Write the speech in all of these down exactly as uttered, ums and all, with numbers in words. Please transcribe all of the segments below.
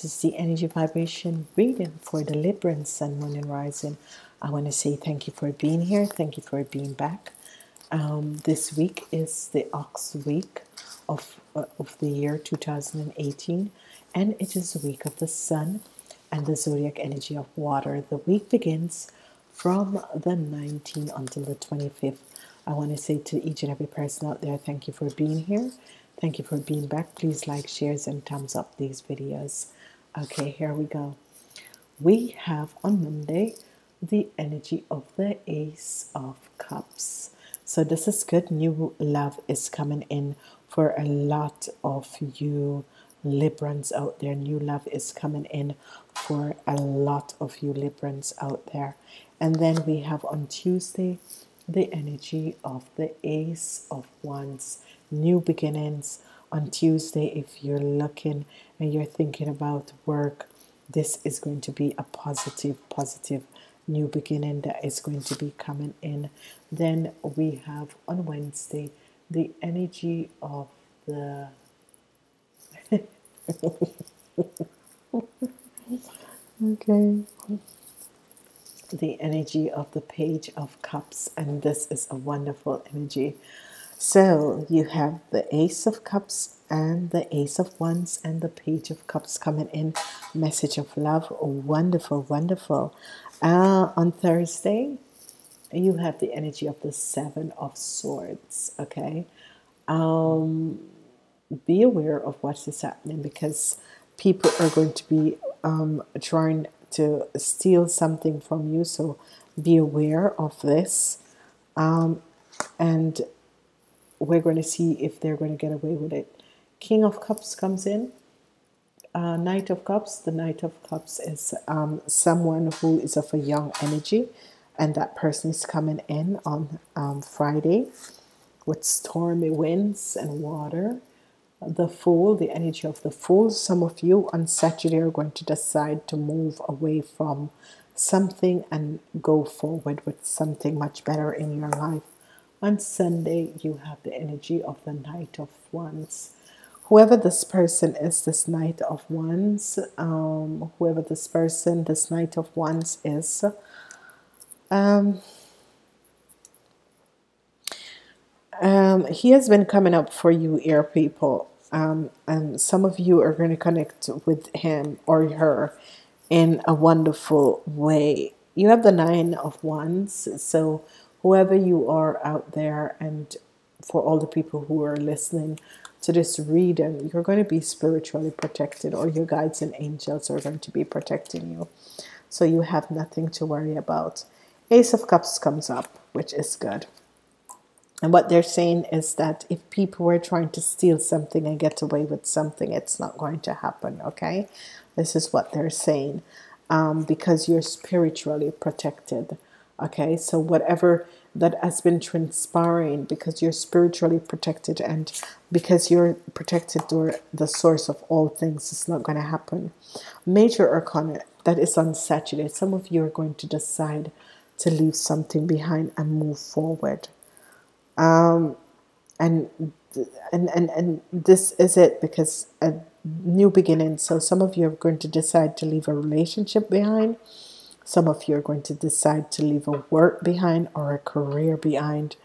This is the energy vibration reading for the Libran Sun, Moon, and Rising. I want to say thank you for being here. Thank you for being back. Um, this week is the Ox week of uh, of the year two thousand eighteen, and it is the week of the Sun and the zodiac energy of water. The week begins from the nineteenth until the twenty-fifth. I want to say to each and every person out there, thank you for being here. Thank you for being back. Please like, shares, and thumbs up these videos. Okay, here we go. We have on Monday the energy of the Ace of Cups. So this is good. New love is coming in for a lot of you Librans out there. New love is coming in for a lot of you Librans out there. And then we have on Tuesday the energy of the Ace of Wands. New beginnings on Tuesday. If you're looking and you're thinking about work, this is going to be a positive, positive new beginning that is going to be coming in. Then we have on Wednesday the energy of the okay the energy of the Page of Cups, and this is a wonderful energy. So you have the Ace of Cups and the Ace of Wands and the Page of Cups coming in. Message of love. Oh, wonderful, wonderful. Uh, on Thursday, you have the energy of the Seven of Swords. Okay. Um, be aware of what is happening, because people are going to be um, trying to steal something from you. So be aware of this. Um, and we're going to see if they're going to get away with it. King of Cups comes in. Uh, Knight of Cups. The Knight of Cups is um, someone who is of a young energy, and that person is coming in on um, Friday with stormy winds and water. The Fool, the energy of the Fool. Some of you on Saturday are going to decide to move away from something and go forward with something much better in your life. On Sunday, you have the energy of the Knight of Wands. Whoever this person is, this Knight of Wands, um, whoever this person, this Knight of Wands is, um, um, he has been coming up for you, air people. Um, and some of you are going to connect with him or her in a wonderful way. You have the Nine of Wands, so whoever you are out there, and for all the people who are listening to this reading, you're going to be spiritually protected, or your guides and angels are going to be protecting you. So you have nothing to worry about. Ace of Cups comes up, which is good. And what they're saying is that if people were trying to steal something and get away with something, it's not going to happen, okay? This is what they're saying, um, because you're spiritually protected. Okay, so whatever that has been transpiring, because you're spiritually protected and because you're protected or the source of all things, it's not going to happen. Major Arcana, that is on Saturday. Some of you are going to decide to leave something behind and move forward. Um, and, and, and, and this is it, because a new beginning. So some of you are going to decide to leave a relationship behind. Some of you are going to decide to leave a work behind or a career behind,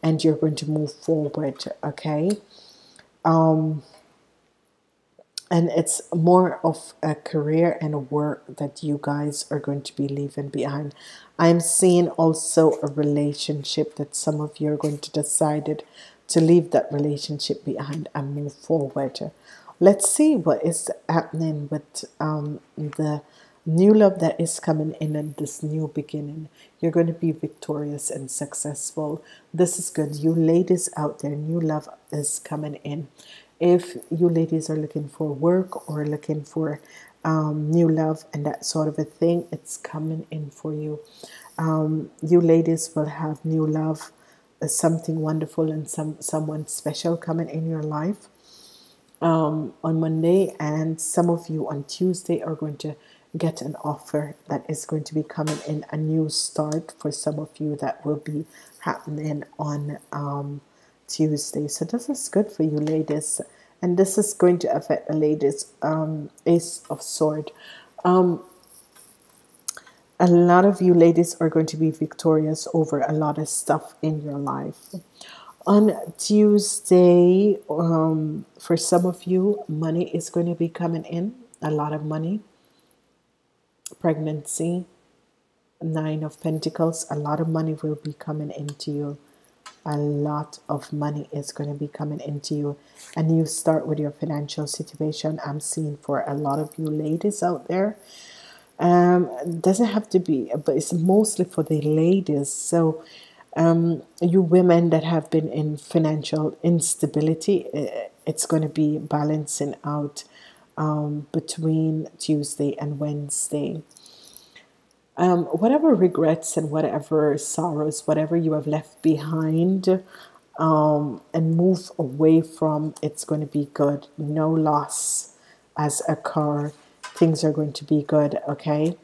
and you're going to move forward, okay? Um, and it's more of a career and a work that you guys are going to be leaving behind. I'm seeing also a relationship that some of you are going to decide to leave that relationship behind and move forward. Let's see what is happening with um, the new love that is coming in and this new beginning. You're going to be victorious and successful. This is good. You ladies out there, new love is coming in. If you ladies are looking for work or looking for um, new love and that sort of a thing, it's coming in for you. Um, you ladies will have new love, uh, something wonderful and some someone special coming in your life um, on Monday. And some of you on Tuesday are going to get an offer that is going to be coming in, a new start for some of you that will be happening on um, Tuesday. So this is good for you ladies. and this is going to affect a lady's um, Ace of Swords. Um, a lot of you ladies are going to be victorious over a lot of stuff in your life. On Tuesday, um, for some of you, money is going to be coming in, a lot of money. Pregnancy, Nine of Pentacles, a lot of money will be coming into you. A lot of money is going to be coming into you. And you start with your financial situation. I'm seeing for a lot of you ladies out there. Um, doesn't have to be, but it's mostly for the ladies. So um, you women that have been in financial instability, it's going to be balancing out um, between Tuesday and Wednesday. Um, whatever regrets and whatever sorrows, whatever you have left behind um, and move away from, it's going to be good. No loss has occurred. Things are going to be good, okay?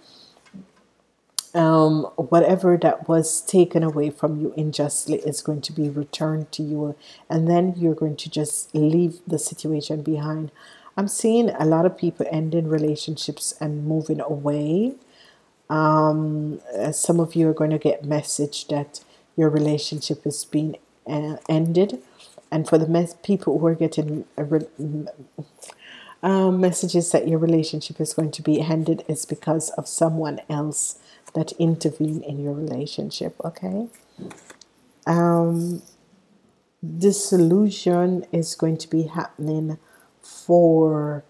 Um, whatever that was taken away from you unjustly is going to be returned to you. And then you're going to just leave the situation behind. I'm seeing a lot of people ending relationships and moving away. Um, some of you are going to get message that your relationship is being uh, ended, and for the mes people who are getting a re um, messages that your relationship is going to be ended, is because of someone else that intervened in your relationship. Okay, um, disillusion is going to be happening for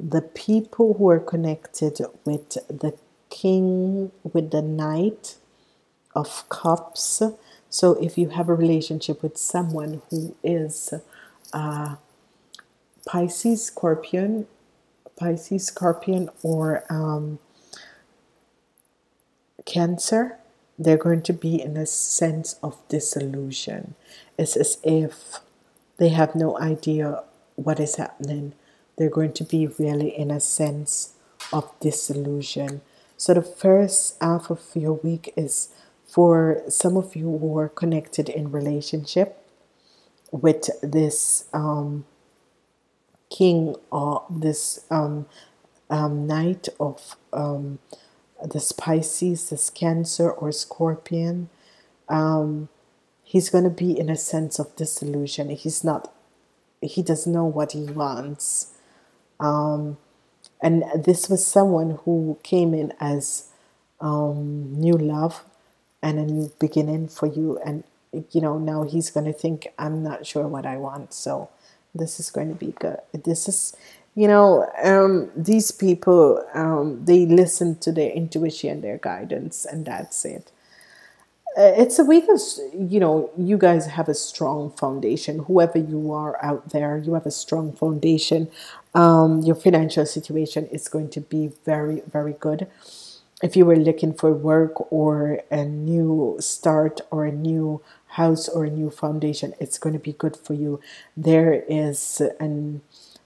the people who are connected with the King with the Knight of Cups. So if you have a relationship with someone who is uh, Pisces, Scorpion, Pisces, Scorpion, or um, Cancer, they're going to be in a sense of disillusion. It's as if they have no idea what is happening. They're going to be really in a sense of disillusion. So the first half of your week is for some of you who are connected in relationship with this um, king or this um, um, knight of um, this Pisces, this Cancer or Scorpion. Um, he's going to be in a sense of disillusion. He's not, he doesn't know what he wants. Um, And this was someone who came in as um, new love and a new beginning for you. And, you know, now he's going to think, I'm not sure what I want. So this is going to be good. This is, you know, um, these people, um, they listen to their intuition, their guidance, and that's it. It's a week of, you know, you guys have a strong foundation. Whoever you are out there, you have a strong foundation. Um, your financial situation is going to be very, very good. If you were looking for work or a new start or a new house or a new foundation, it's going to be good for you. There is an,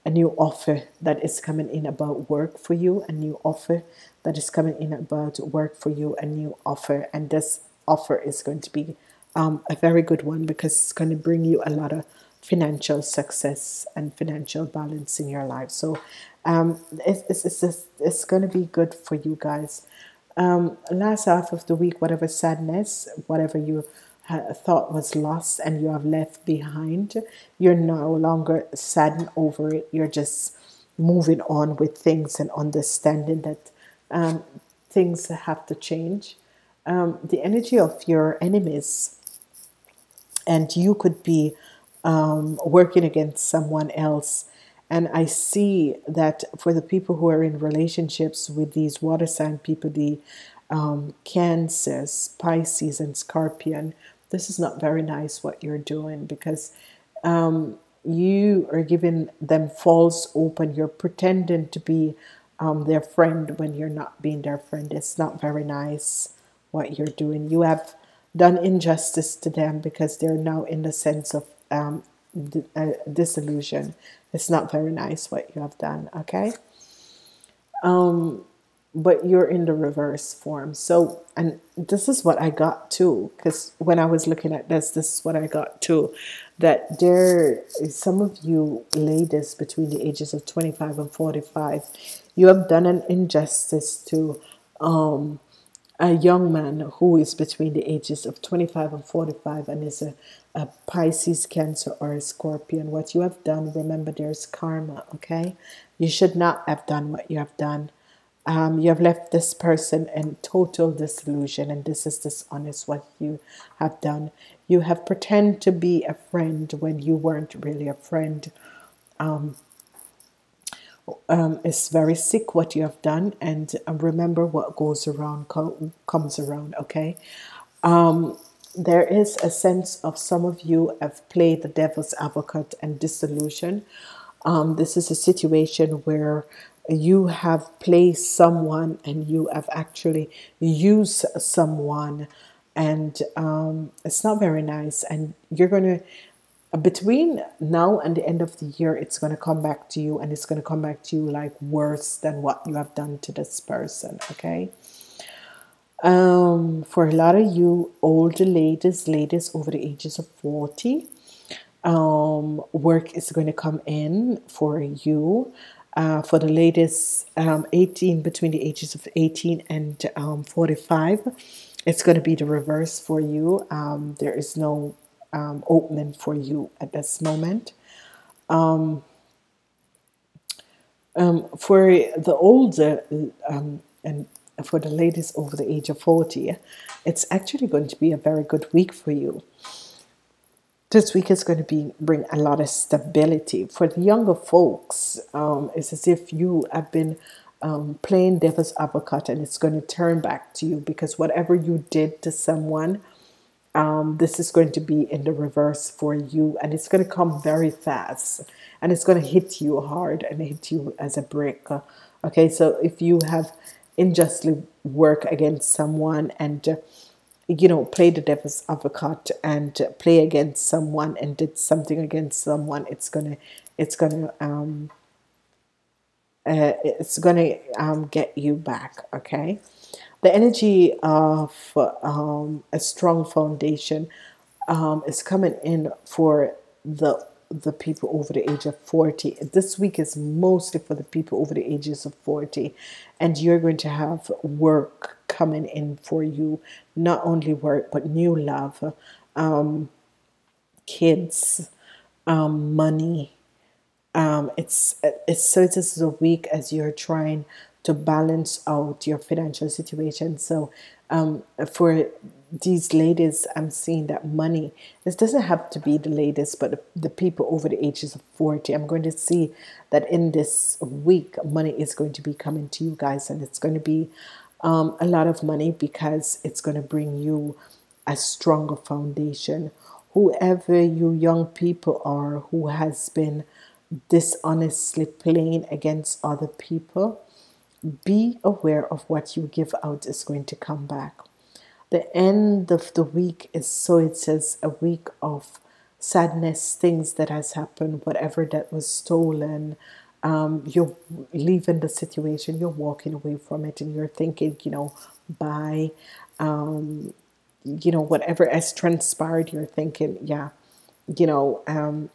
a new offer that is coming in about work for you, a new offer that is coming in about work for you, a new offer. And this offer is going to be um, a very good one, because it's going to bring you a lot of financial success and financial balance in your life. So um, it's, it's, it's, just, it's going to be good for you guys. Um, last half of the week, whatever sadness, whatever you uh, thought was lost and you have left behind, you're no longer saddened over it. You're just moving on with things and understanding that um, things have to change. Um, the energy of your enemies, and you could be um, working against someone else. And I see that for the people who are in relationships with these water sign people, the um, Cancers, Pisces, and Scorpion, this is not very nice what you're doing, because um, you are giving them false open. You're pretending to be um, their friend when you're not being their friend. It's not very nice what you're doing. You have done injustice to them, because they're now in the sense of um, uh, disillusion. It's not very nice what you have done, okay? Um, but you're in the reverse form. So, and this is what I got too, because when I was looking at this, this is what I got too. that there, some of you ladies between the ages of twenty-five and forty-five, you have done an injustice to um, a young man who is between the ages of twenty-five and forty-five and is a, a Pisces, Cancer, or a Scorpion. What you have done, remember, there's karma, okay? You should not have done what you have done. Um, you have left this person in total disillusion, and this is dishonest what you have done. You have pretended to be a friend when you weren't really a friend. Um, um, it's very sick what you have done, and um, remember, what goes around co comes around, okay? Um, there is a sense of some of you have played the devil's advocate and disillusion. Um, this is a situation where you have placed someone and you have actually used someone, and um, it's not very nice, and you're gonna, between now and the end of the year, it's gonna come back to you, and it's gonna come back to you like worse than what you have done to this person, okay? Um, for a lot of you older ladies, ladies over the ages of forty, um, work is going to come in for you. Uh, for the ladies um, eighteen, between the ages of eighteen and forty-five, it's going to be the reverse for you. Um, there is no um, opening for you at this moment. Um, um, for the older um, and for the ladies over the age of forty, it's actually going to be a very good week for you. This week is going to be bring a lot of stability. For the younger folks, um, it's as if you have been um, playing devil's advocate, and it's going to turn back to you, because whatever you did to someone, um, this is going to be in the reverse for you, and it's going to come very fast, and it's going to hit you hard and hit you as a brick. Okay, so if you have unjustly worked against someone and uh, you know, play the devil's advocate and play against someone and did something against someone, it's gonna, it's gonna, um, uh, it's gonna um, get you back. Okay, the energy of um, a strong foundation um, is coming in for the the people over the age of forty. This week is mostly for the people over the ages of forty, and you're going to have work coming in for you. Not only work, but new love, um, kids, um, money. Um, it's it's so it's as a week as you're trying to balance out your financial situation. So um, for these ladies, I'm seeing that money, this doesn't have to be the ladies, but the, the people over the ages of forty, I'm going to see that in this week, money is going to be coming to you guys, and it's going to be Um, a lot of money, because it's going to bring you a stronger foundation. Whoever you young people are who has been dishonestly playing against other people, be aware of what you give out is going to come back. The end of the week is, so it says, a week of sadness, things that has happened, whatever that was stolen. Um, you're leaving the situation, you're walking away from it, and you're thinking, you know, bye, um, you know, whatever has transpired, you're thinking, yeah, you know, um,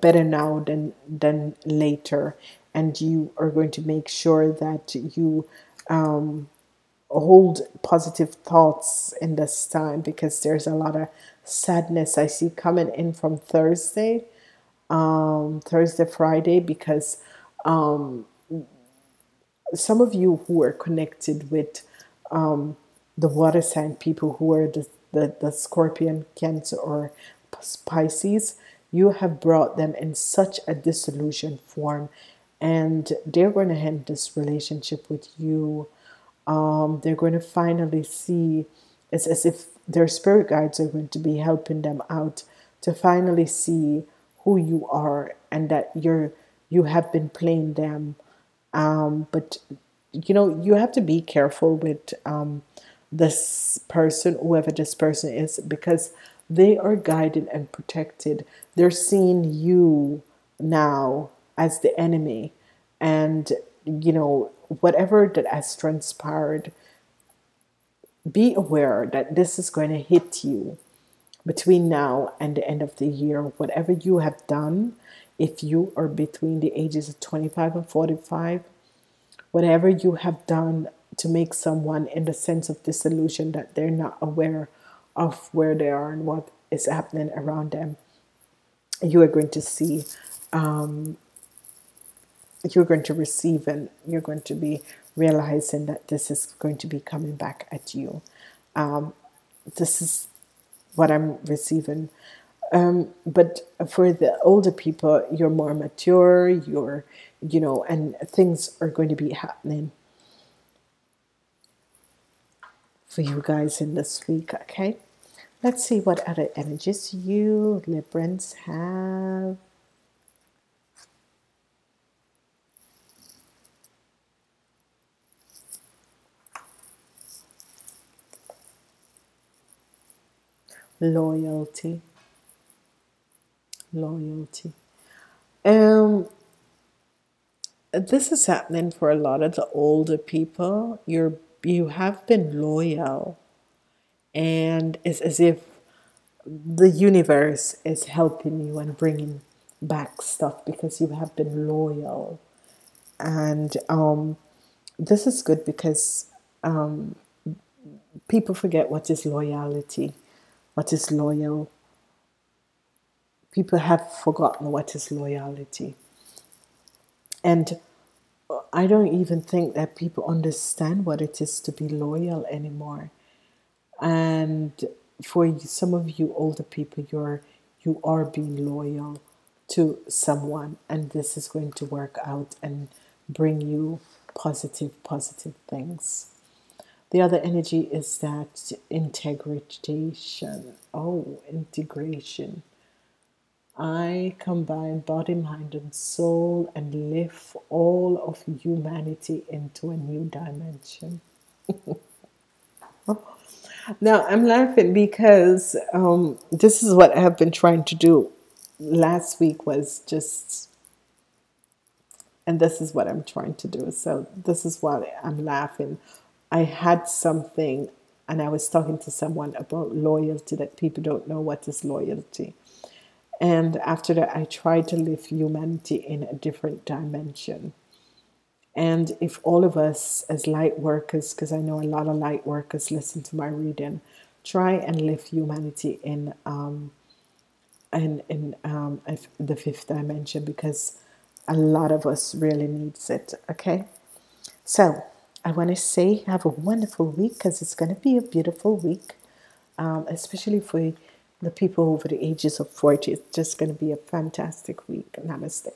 better now than, than later. And you are going to make sure that you um, hold positive thoughts in this time, because there's a lot of sadness I see coming in from Thursday, um, Thursday, Friday, because Um, some of you who are connected with um, the water sign people, who are the, the, the Scorpion, Cancer, or Pisces, you have brought them in such a disillusioned form, and they're going to end this relationship with you. Um, they're going to finally see, it's as if their spirit guides are going to be helping them out to finally see who you are, and that you're you have been playing them, um, but you know, you have to be careful with um, this person, whoever this person is, because they are guided and protected. They're seeing you now as the enemy, and you know, whatever that has transpired, be aware that this is going to hit you. between now and the end of the year, whatever you have done, if you are between the ages of twenty-five and forty-five, whatever you have done to make someone in the sense of disillusion that they're not aware of where they are and what is happening around them, you are going to see, um, you're going to receive, and you're going to be realizing that this is going to be coming back at you. Um, this is what I'm receiving. Um, but for the older people, you're more mature, you're, you know, and things are going to be happening for you guys in this week. Okay, let's see what other energies you Librans have. Loyalty. Loyalty. Um, this is happening for a lot of the older people. You're, you have been loyal, and it's as if the universe is helping you and bringing back stuff because you have been loyal. And um, this is good because um, people forget what is loyalty, what is loyal. People have forgotten what is loyalty. And I don't even think that people understand what it is to be loyal anymore. And for some of you older people, you're, you are being loyal to someone, and this is going to work out and bring you positive, positive things. The other energy is that integration. Oh, integration. I combine body, mind, and soul and lift all of humanity into a new dimension. Now, I'm laughing because um, this is what I have been trying to do. Last week was just, and this is what I'm trying to do. So this is why I'm laughing. I had something, and I was talking to someone about loyalty, that people don't know what is loyalty. And after that, I tried to live humanity in a different dimension. And if all of us as light workers, because I know a lot of light workers listen to my reading, try and live humanity in um, in, in um, the fifth dimension, because a lot of us really needs it, okay? So I want to say have a wonderful week, because it's going to be a beautiful week, um, especially for the people over the ages of forty. It's just going to be a fantastic week. Namaste.